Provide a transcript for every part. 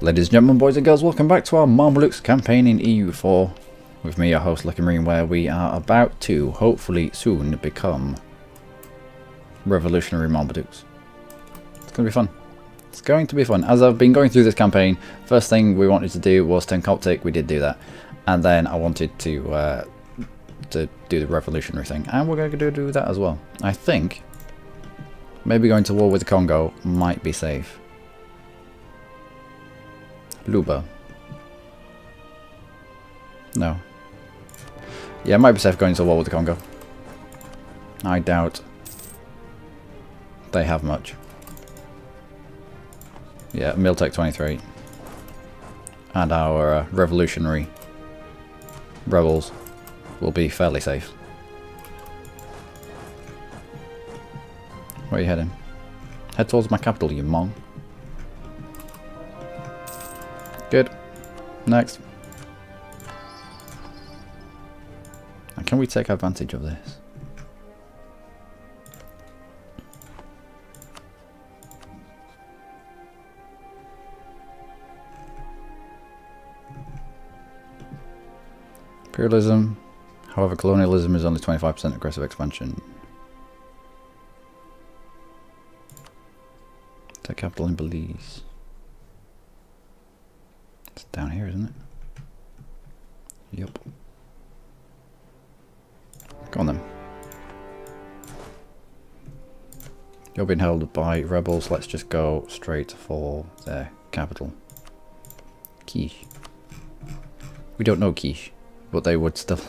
Ladies and gentlemen, boys and girls, welcome back to our Mamluks campaign in EU4 with me, your host LuckyMarine, where we are about to hopefully soon become revolutionary Mamluks. It's going to be fun. It's going to be fun. As I've been going through this campaign, first thing we wanted to do was turn Coptic. We did do that, and then I wanted to do the revolutionary thing, and we're going to do that as well. I think maybe going to war with the Congo might be safe. Luba. No. Yeah, it might be safe going to war with the Congo. I doubt they have much. Yeah, Miltec 23. And our revolutionary rebels will be fairly safe. Where are you heading? Head towards my capital, you mong. Good. Next. And can we take advantage of this? Imperialism. However, colonialism is only 25% aggressive expansion. Take capital in Belize. It's down here, isn't it? Yup. Go on then. You're being held by rebels. Let's just go straight for their capital. K'iche'. We don't know K'iche', but they would still...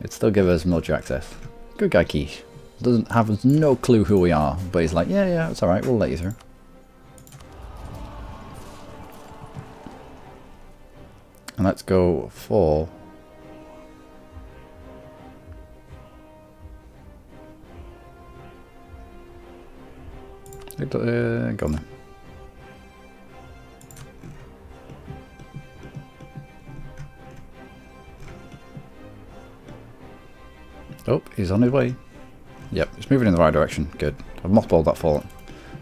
it'd still give us military access. Good guy K'iche'. Doesn't have no clue who we are, but he's like, yeah, it's alright, we'll let you through. And let's go for go on then. Oh, he's on his way. Yep, it's moving in the right direction. Good. I've mothballed that fault,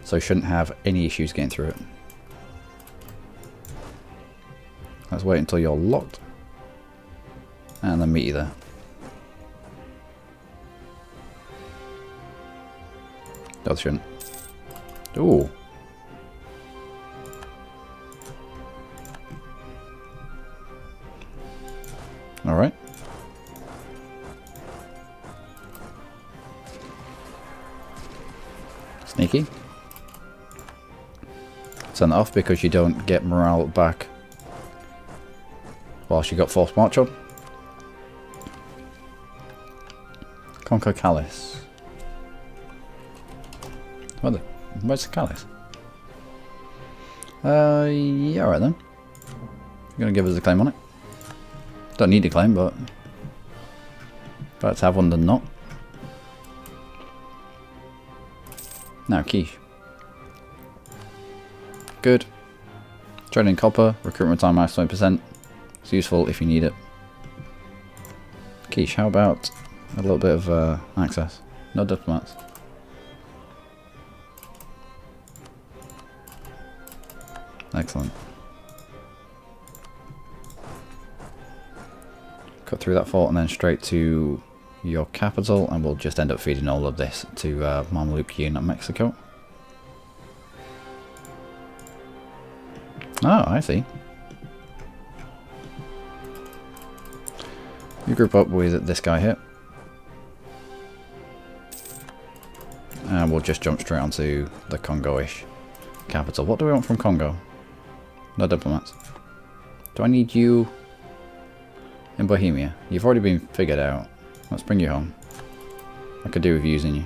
so he shouldn't have any issues getting through it. Let's wait until you're locked, and then meet you there. That shouldn't. Ooh. All right. Sneaky. Send that off because you don't get morale back. Well, she got forced march on. Conquer Callis. What the? Where's the Callis? Yeah, alright then. You're gonna give us a claim on it. Don't need a claim, but better to have one than not. Now K'iche'. Good. Trading copper, recruitment time -20%. It's useful if you need it. K'iche', how about a little bit of access? No diplomats. Excellent. Cut through that fort and then straight to your capital, and we'll just end up feeding all of this to Mamluk unit Mexico. Oh, I see. You group up with this guy here. And we'll just jump straight onto the Congo-ish capital. What do we want from Congo? No diplomats. Do I need you in Bohemia? You've already been figured out. Let's bring you home. I could do with using you.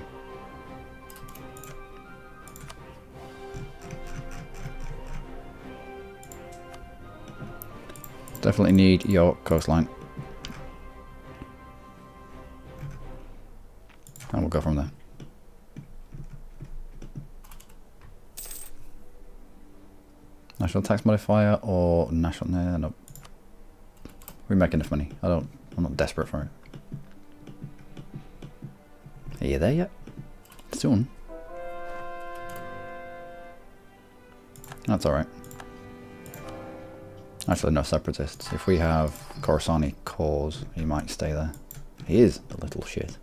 Definitely need your coastline. And we'll go from there. National tax modifier or national... no, no. We make enough money. I'm not desperate for it. Are you there yet? Soon. That's alright. Actually, no, separatists. If we have Khorasani cause, he might stay there. He is a little shit.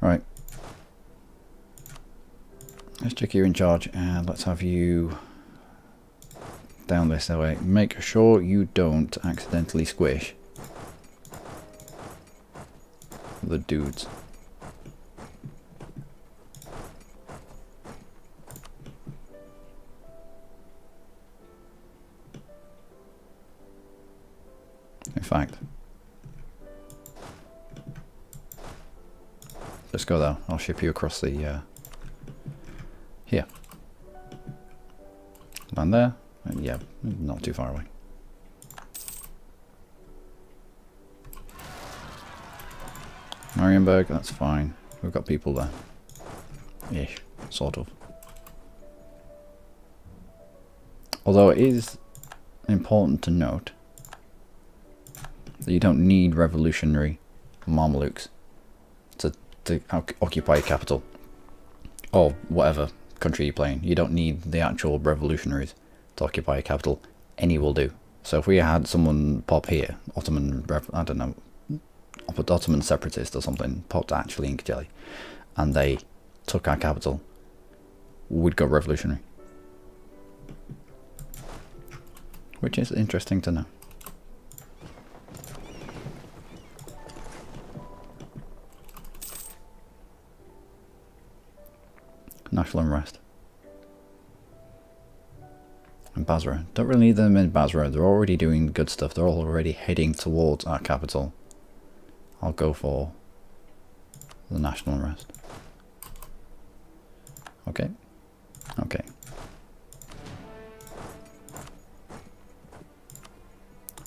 Right. Let's check you in charge, and let's have you down this way. Make sure you don't accidentally squish the dudes. In fact, just go there. I'll ship you across the here. Land there, and yeah, not too far away. Marienburg, that's fine. We've got people there. Ish, sort of. Although it is important to note that you don't need revolutionary Mamluks to occupy a capital or whatever country you're playing. You don't need the actual revolutionaries to occupy a capital. Any will do. So if we had someone pop here, Ottoman, I don't know, Ottoman separatist or something, popped actually in Kajeli, and they took our capital, we'd go revolutionary. Which is interesting to know. National unrest. And Basra. Don't really need them in Basra. They're already doing good stuff. They're already heading towards our capital. I'll go for the national unrest. Okay. Okay.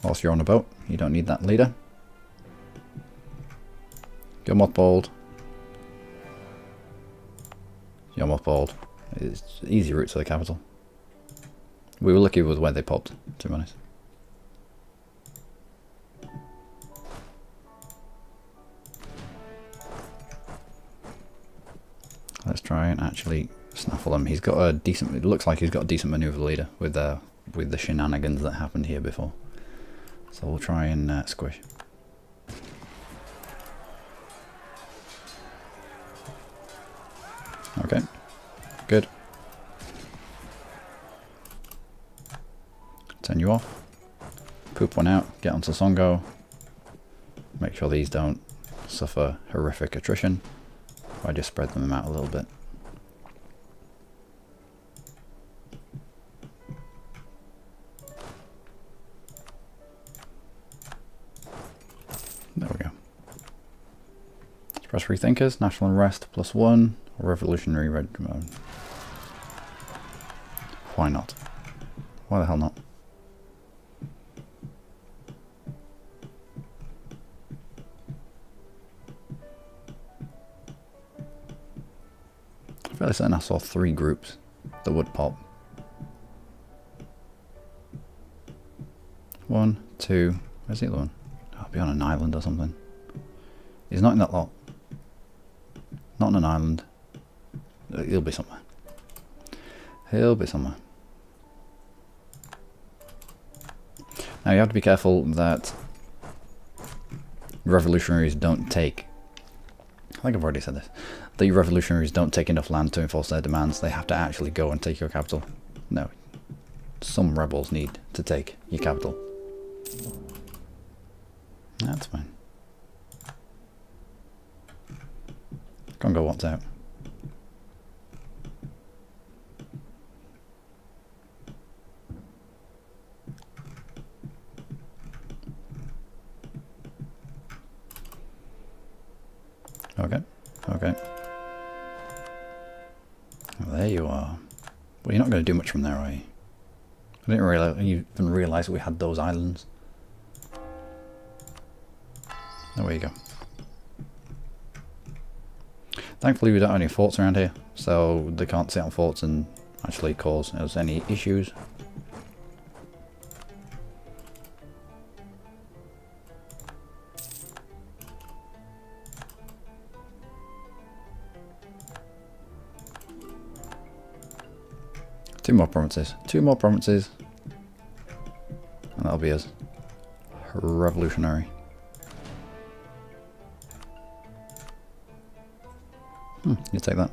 Whilst you're on a boat, you don't need that leader. Yarmouth Bold. Yarmouth Bold. It's an easy route to the capital. We were lucky with where they popped, to be honest. Let's try and actually snaffle him. He's got a decent, it looks like he's got a decent maneuver leader with the shenanigans that happened here before. So we'll try and squish. Okay, good. Turn you off. Poop one out, get onto Songo. Make sure these don't suffer horrific attrition. I just spread them out a little bit. There we go. Express Rethinkers, National Unrest +1, Revolutionary Red. Why not? Why the hell not? Fairly certain I saw 3 groups that would pop. 1, 2. Where's the other one? I'll be on an island or something. He's not in that lot. Not on an island. He'll be somewhere. He'll be somewhere. Now you have to be careful that revolutionaries don't take. I think I've already said this. The revolutionaries don't take enough land to enforce their demands. They have to actually go and take your capital. No. Some rebels need to take your capital. That's fine. Congo wants out. Okay, okay. Well, there you are. Well, you're not going to do much from there, are you? I didn't even realise we had those islands. There you go. Thankfully we don't have any forts around here, so they can't sit on forts and actually cause us any issues. Two more provinces. That'll be us. Revolutionary. You take that.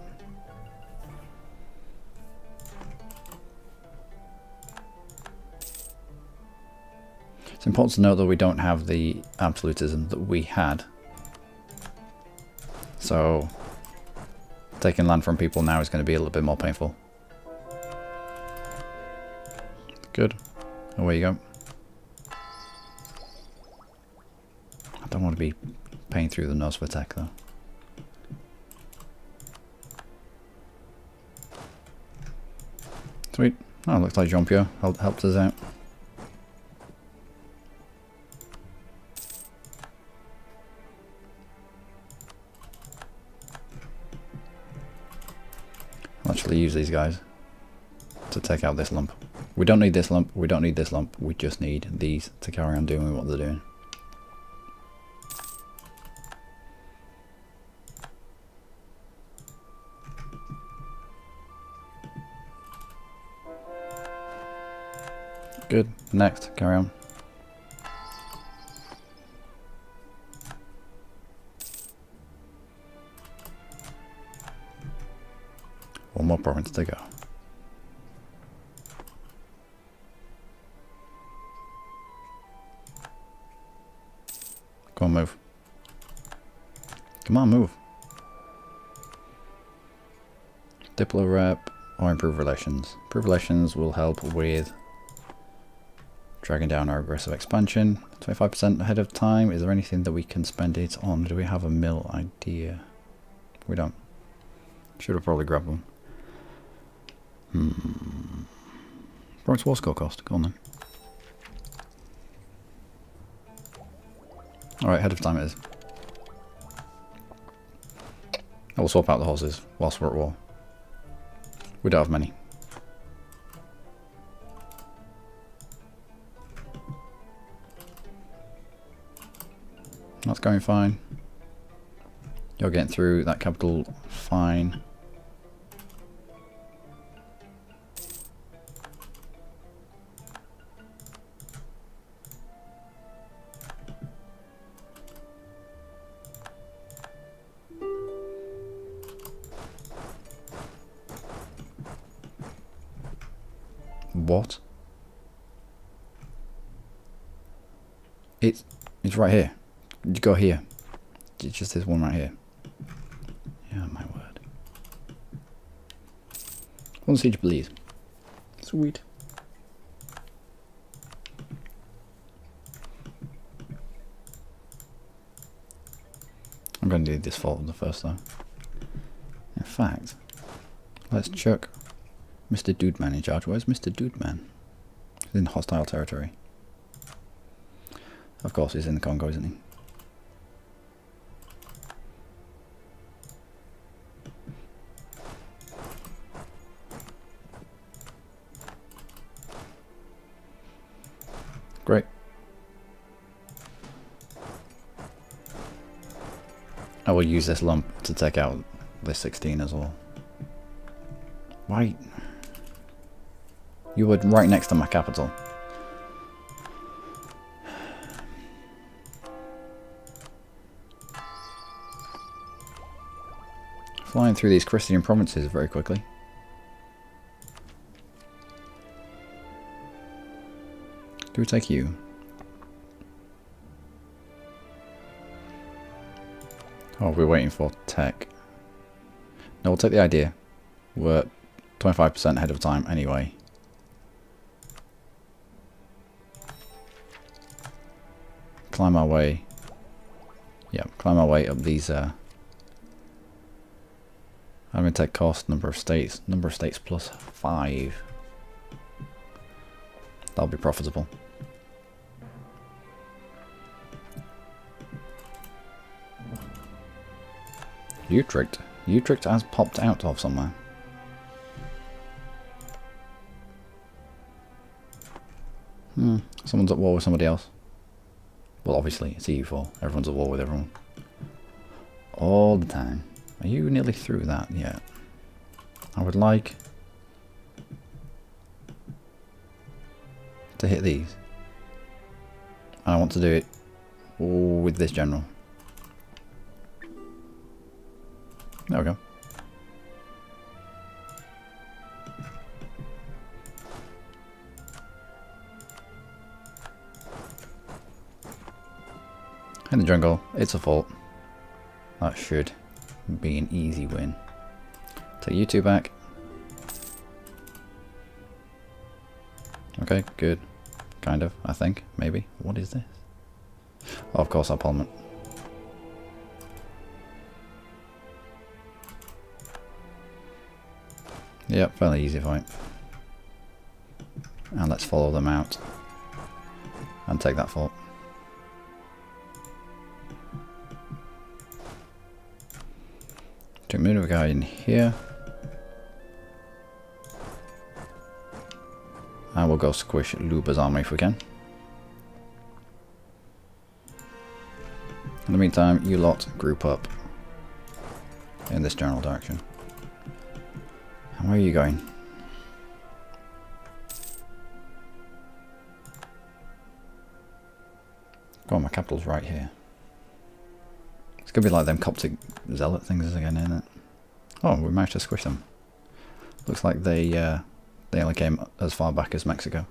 It's important to note that we don't have the absolutism that we had. So taking land from people now is going to be a little bit more painful. Good. Away you go. I don't want to be paying through the nose for attack though. Sweet. Oh, looks like Jean-Pierre helped us out. I'll actually use these guys to take out this lump. We don't need this lump, we don't need this lump, we just need these to carry on doing what they're doing. Good. Next. Carry on. One more province to go. Go on, move. Come on, move. Diplo rep or improve relations. Improve relations will help with dragging down our aggressive expansion. 25% ahead of time. Is there anything that we can spend it on? Do we have a mill idea? We don't. Should have probably grabbed one. Province war score cost. Go on then. Alright, ahead of time it is. I will swap out the horses whilst we're at war. We don't have many. That's going fine. You're getting through that capital fine. What? It's right here. You go here. It's just this one right here. Yeah, my word. One siege, please. Sweet. I'm going to do this fault on the first though. In fact, let's chuck Mr. Dudeman in charge. Where's Mr. Dudeman? He's in hostile territory. Of course, he's in the Congo, isn't he? Great. I will use this lump to take out this 16 as well. Why? You were right next to my capital. Flying through these Christian provinces very quickly. Do we take you? Oh, we're waiting for tech. No, we'll take the idea. We're 25% ahead of time anyway. Climb our way. Yep, climb our way up these. I'm going to take cost, number of states plus 5. That'll be profitable. Utrecht. Utrecht has popped out of somewhere. Someone's at war with somebody else. Well, obviously, it's EU4. Everyone's at war with everyone. All the time. Are you nearly through that yet? I would like to hit these. I want to do it all with this general. There we go. In the jungle, it's a fault. That should be an easy win. Take you two back. Okay, good. Kind of, I think, maybe. What is this? Oh, of course, our parliament. Yep, fairly easy fight. And let's follow them out. And take that fault. Move a guy in here, and we'll go squish Luba's army if we can. In the meantime, you lot group up in this general direction. And where are you going? Go on, my capital's right here. It's gonna be like them Coptic zealot things again, isn't it? Oh, we managed to squish them. Looks like they only came as far back as Mexico,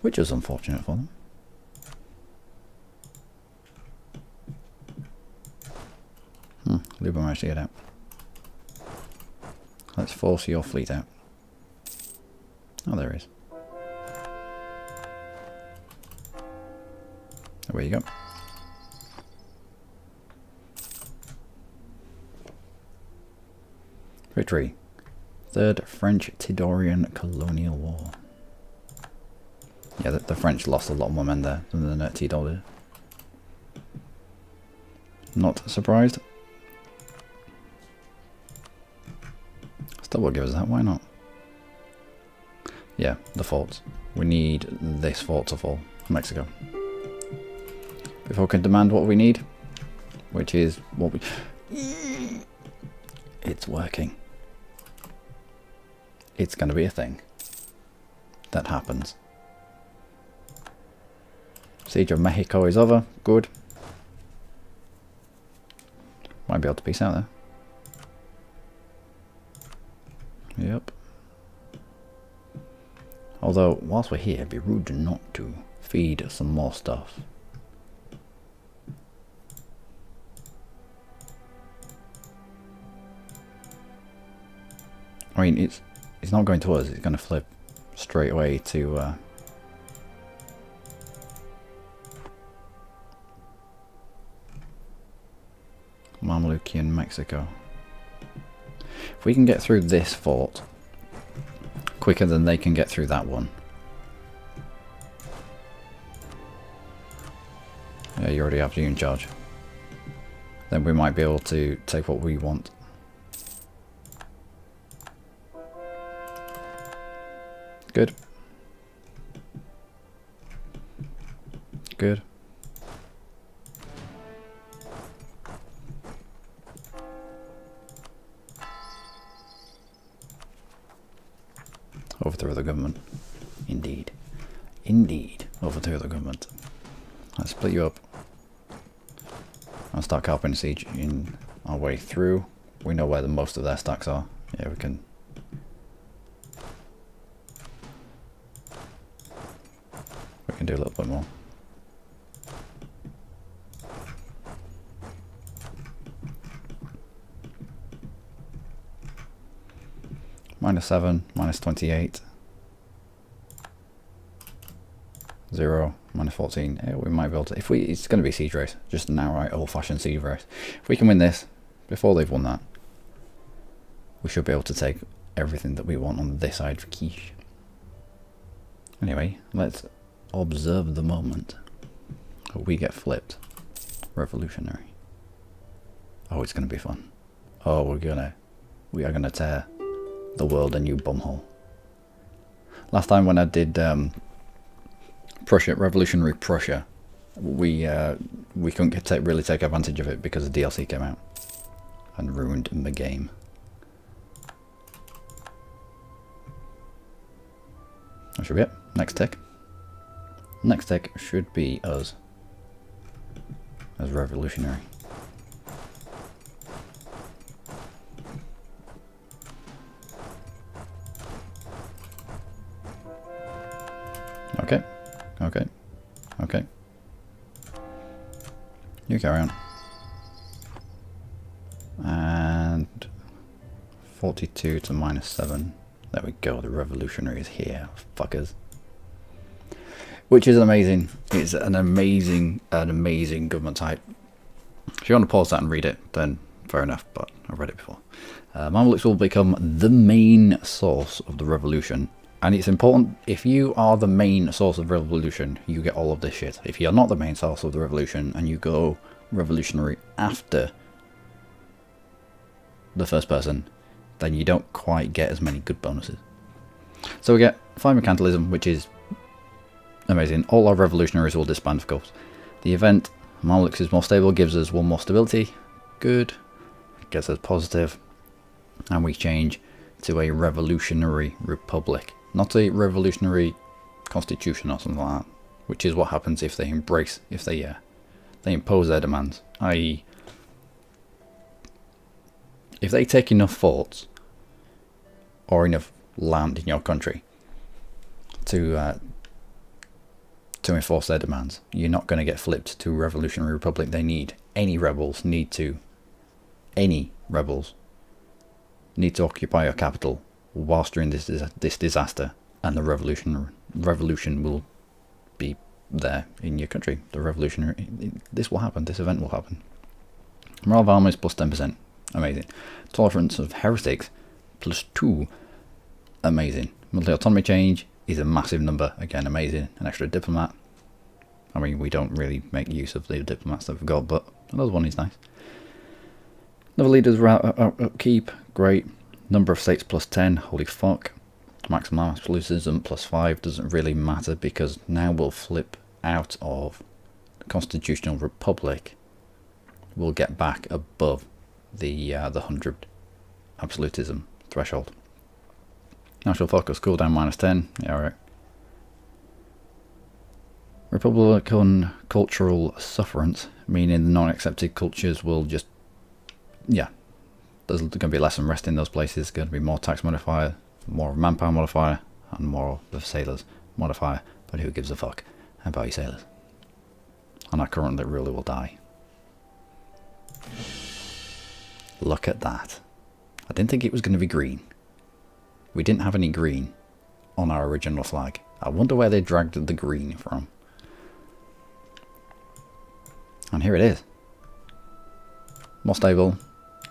which is unfortunate for them. Luba managed to get out. Let's force your fleet out. Oh, there it is. Away you go. Victory. Third French Tidorian colonial war. Yeah, the French lost a lot more men there than the Tidor did. Not surprised. Still will give us that, why not? Yeah, the forts. We need this fort to fall. Mexico. Before we can demand what we need, which is what we... It's working. It's going to be a thing that happens. Siege of Mexico is over. Good. Might be able to peace out there. Yep. Although, whilst we're here, it'd be rude not to feed some more stuff. I mean, it's not going to us. It's going to flip straight away to Mamlukian Mexico. If we can get through this fort quicker than they can get through that one. Yeah, you already have you in charge. Then we might be able to take what we want. Good. Good. Overthrow the government. Indeed. Indeed. Overthrow the government. Let's split you up. I'll start carping siege in our way through. We know where the most of their stacks are. Yeah, we can... do a little bit more. -7, -28, 0, -14. Yeah, we might be able to. If we, it's going to be a siege race, just an outright old-fashioned siege race. If we can win this before they've won that, we should be able to take everything that we want on this side for K'iche'. Anyway, let's observe the moment we get flipped. Revolutionary. Oh, it's gonna be fun. Oh, we are gonna tear the world a new bumhole. Last time when I did Prussia, Revolutionary Prussia, we couldn't really take advantage of it because the DLC came out and ruined the game. That should be it. Next tick. Next tech should be us as revolutionary. Okay, okay, okay. You carry on. And 42 to minus 7. There we go, the revolutionary is here, fuckers. Which is amazing. It's an amazing government type. If you want to pause that and read it, then fair enough, but I've read it before. Mamluks will become the main source of the revolution. And it's important, if you are the main source of revolution, you get all of this shit. If you're not the main source of the revolution and you go revolutionary after the first person, then you don't quite get as many good bonuses. So we get 5 mercantilism, which is amazing. All our revolutionaries will disband, of course. The event, Mamluks is more stable, gives us 1 more stability. Good. Gets us positive. And we change to a revolutionary republic. Not a revolutionary constitution or something like that, which is what happens if they embrace, if they impose their demands, i.e. if they take enough forts or enough land in your country to enforce their demands, you're not going to get flipped to a revolutionary republic. They need any rebels need to occupy your capital whilst you're in this disaster, and the revolution will be there in your country. The revolutionary, this will happen. This event will happen. Morale of armies plus 10%, amazing. Tolerance of heretics plus 2, amazing. Monthly autonomy change is a massive number, again amazing. An extra diplomat. I mean, we don't really make use of the diplomats that we've got, but another one is nice. Another leader's upkeep, great. Number of states plus 10, holy fuck. Maximum absolutism plus 5 doesn't really matter, because now we'll flip out of the constitutional republic. We'll get back above the 100 absolutism threshold. National focus cooldown minus 10, yeah, alright. Republican cultural sufferance, meaning the non-accepted cultures will just, yeah, there's going to be less unrest in those places. There's going to be more tax modifier, more manpower modifier, and more of sailors modifier. But who gives a fuck about your sailors? And our current that ruler will die. Look at that. I didn't think it was going to be green. We didn't have any green on our original flag. I wonder where they dragged the green from. And here it is. More stable.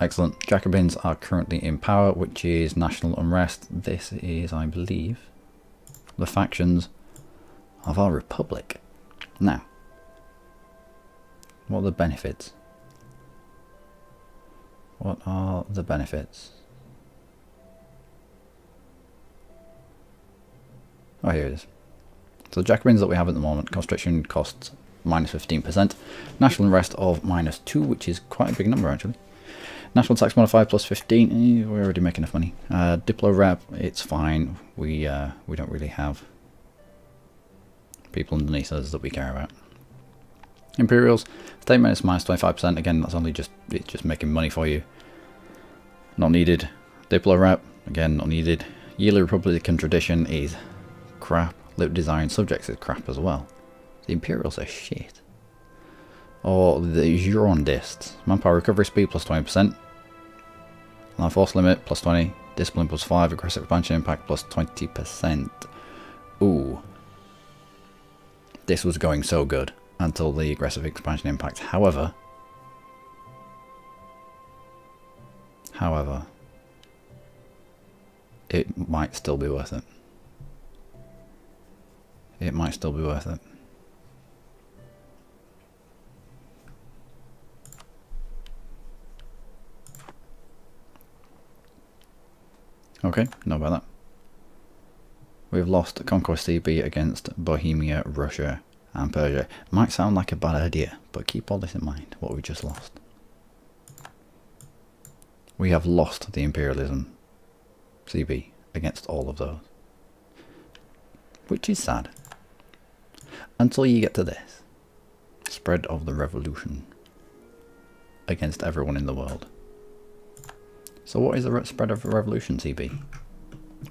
Excellent. Jacobins are currently in power, which is national unrest. This is, I believe, the factions of our republic. Now, what are the benefits? What are the benefits? Oh, here it is. So the Jacobins that we have at the moment, conscription costs minus 15%, national unrest of minus 2, which is quite a big number actually. National tax modifier plus 15. We already make enough money. Diplo rep, it's fine. We don't really have people underneath us that we care about. Imperials, state minus minus 25%. Again, that's only just, it's just making money for you. Not needed. Diplo rep, again, not needed. Yearly Republican tradition is crap. Lip design subjects is crap as well. The Imperials are shit. Or the Girondists. Manpower recovery speed plus 20%. Land force limit plus 20. Discipline plus 5. Aggressive expansion impact plus 20%. Ooh. This was going so good until the aggressive expansion impact. However, it might still be worth it. It might still be worth it. Okay, know about that. We've lost Conquest CB against Bohemia, Russia, and Persia. Might sound like a bad idea, but keep all this in mind, what we just lost. We have lost the Imperialism CB against all of those. Which is sad. until you get to this. Spread of the revolution against everyone in the world. So what is the spread of the revolution, TB?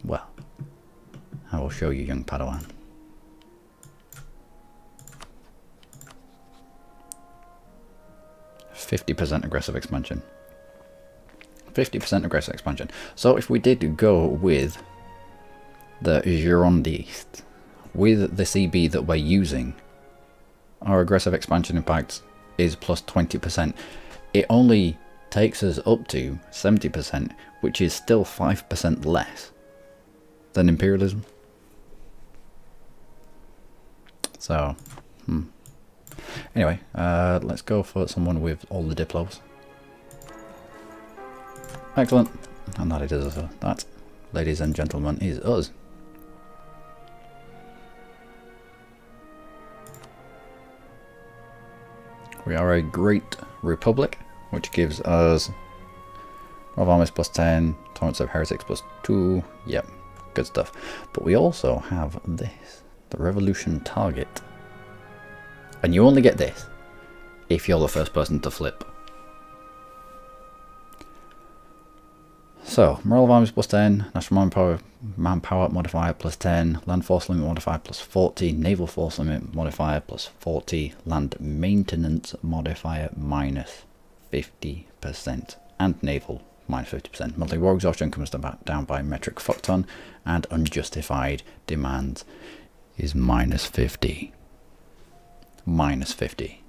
Well, I will show you, young Padawan. Fifty percent aggressive expansion. So if we did go with the Girondists, with the CB that we're using, our aggressive expansion impact is plus 20%. It only takes us up to 70%, which is still 5% less than imperialism. So, anyway, let's go for someone with all the diplos. Excellent, and that it is us. That, ladies and gentlemen, is us. We are a Great Republic, which gives us of armies plus 10, torrents of heretics plus 2. Yep, good stuff. But we also have this, the revolution target. And you only get this if you're the first person to flip. So, morale of armies plus 10, national manpower modifier plus 10, land force limit modifier plus 40, naval force limit modifier plus 40, land maintenance modifier minus 50%, and naval minus 50%. Monthly war exhaustion comes down by metric fuckton, and unjustified demands is minus 50. Minus 50.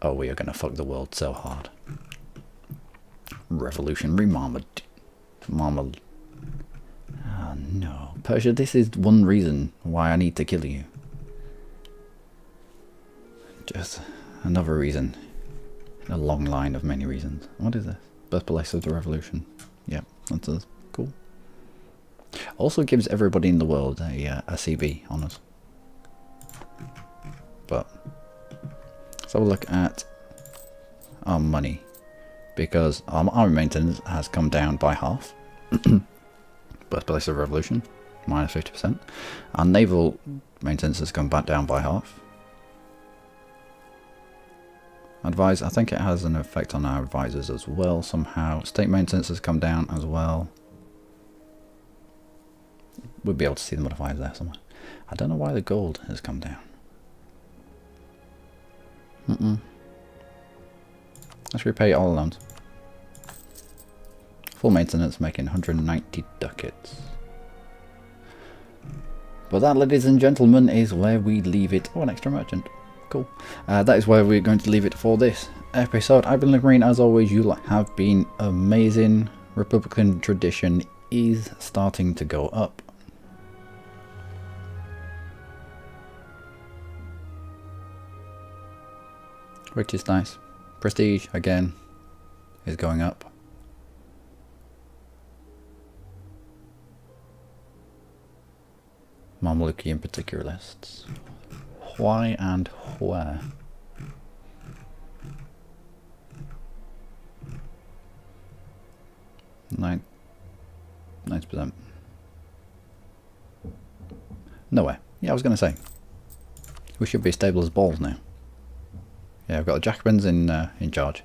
Oh, we are going to fuck the world so hard. Revolutionary Marmalade. Oh no. Persia, this is one reason why I need to kill you. Just another reason. A long line of many reasons. What is this? Birthplace of the revolution. Yep, that's us. Cool. Also gives everybody in the world a CB on us. But let's have a look at our money, because our army maintenance has come down by half. Birthplace of revolution, minus 50%. Our naval maintenance has come back down by half. Advise, I think it has an effect on our advisors as well somehow. State maintenance has come down as well. We'll be able to see the modifiers there somewhere. I don't know why the gold has come down. Let's repay all loans. Full maintenance, making 190 ducats. But that, ladies and gentlemen, is where we leave it. Oh, an extra merchant. Cool. That is where we're going to leave it for this episode. I've been LuckyMarine, as always. You have been amazing. Republican tradition is starting to go up. Which is nice. Prestige, again, is going up. Mamluki in particular lists. Why and where? Nine. 90%. Nowhere. Yeah, I was going to say. We should be stable as balls now. Yeah, I've got the Jacobins in charge.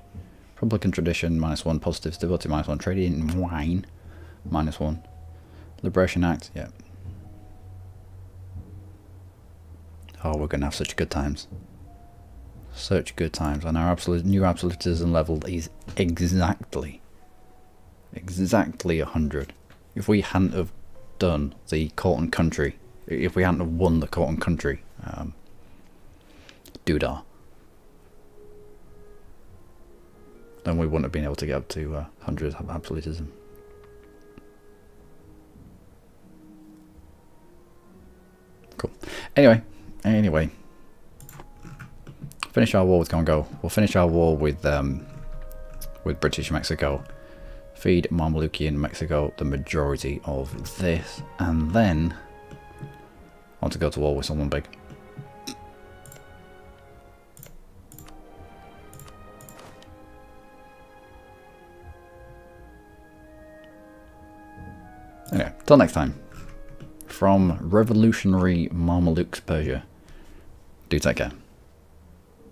Republican tradition, minus 1. Positive stability, minus 1. Trading in wine, minus 1. Liberation Act, yeah. Oh, we're going to have such good times. Such good times. And our new absolutism level is exactly 100. If we hadn't have done the court and country, if we hadn't have won the court and country doodah, then we wouldn't have been able to get up to 100 absolutism. Cool. Anyway, finish our war with Congo. We'll finish our war with British Mexico. Feed Mamluki in Mexico the majority of this, and then I want to go to war with someone big. Anyway, till next time, from revolutionary Mamluks Persia. Do take care.